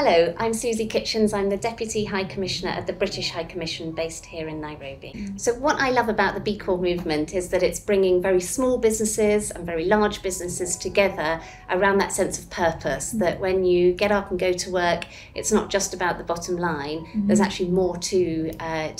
Hello, I'm Susie Kitchens. I'm the Deputy High Commissioner at the British High Commission based here in Nairobi. So what I love about the B Corp movement is that it's bringing very small businesses and very large businesses together around that sense of purpose, that when you get up and go to work, it's not just about the bottom line, there's actually more to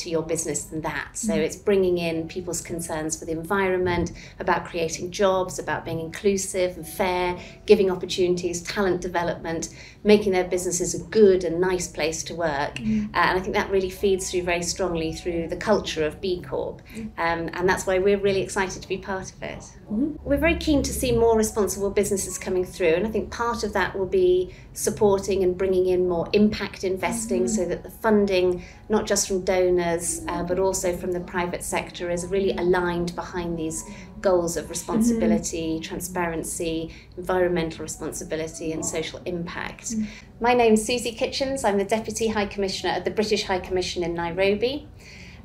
your business than that. So it's bringing in people's concerns for the environment, about creating jobs, about being inclusive and fair, giving opportunities, talent development, making their businesses a good and nice place to work. And I think that really feeds through very strongly through the culture of B Corp, and that's why we're really excited to be part of it. We're very keen to see more responsible businesses coming through, and I think part of that will be supporting and bringing in more impact investing, so that the funding, not just from donors but also from the private sector, is really aligned behind these goals of responsibility, transparency, environmental responsibility and social impact. My name's Susie Kitchens. I'm the Deputy High Commissioner at the British High Commission in Nairobi.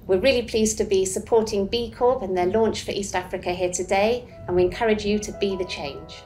We're really pleased to be supporting B Corp and their launch for East Africa here today, and we encourage you to be the change.